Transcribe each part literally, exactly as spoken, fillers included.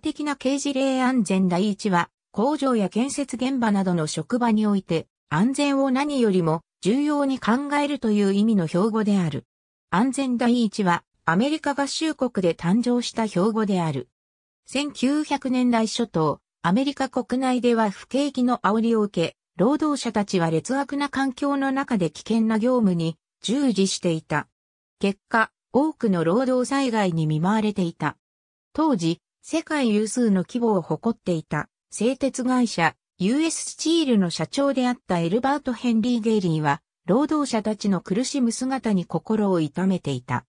的な刑事例安全だいいちは、工場や建設現場などの職場において、安全を何よりも重要に考えるという意味の標語である。安全だいいちは、アメリカ合衆国で誕生した標語である。せんきゅうひゃくねんだい初頭、アメリカ国内では不景気の煽りを受け、労働者たちは劣悪な環境の中で危険な業務に従事していた。結果、多くの労働災害に見舞われていた。当時、世界有数の規模を誇っていた製鉄会社 ユーエス スチールの社長であったエルバート・ヘンリー・ゲイリーは、労働者たちの苦しむ姿に心を痛めていた。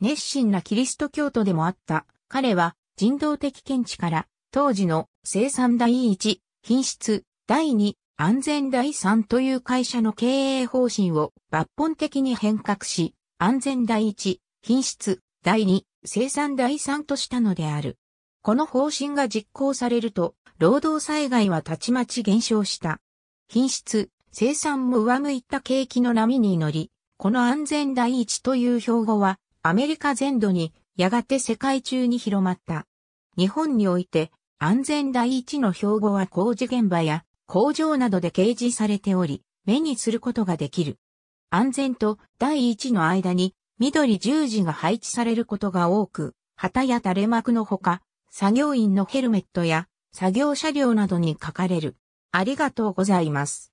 熱心なキリスト教徒でもあった彼は、人道的見地から、当時の生産だいいち、品質だいに、安全だいさんという会社の経営方針を抜本的に変革し、安全だいいち、品質だいに、生産だいさんとしたのである。この方針が実行されると、労働災害はたちまち減少した。品質、生産も上向いた景気の波に乗り、この安全だいいちという標語は、アメリカ全土に、やがて世界中に広まった。日本において、安全だいいちの標語は工事現場や工場などで掲示されており、目にすることができる。安全とだいいちの間に、緑十字が配置されることが多く、旗や垂れ幕のほか、作業員のヘルメットや作業車両などに書かれる。ありがとうございます。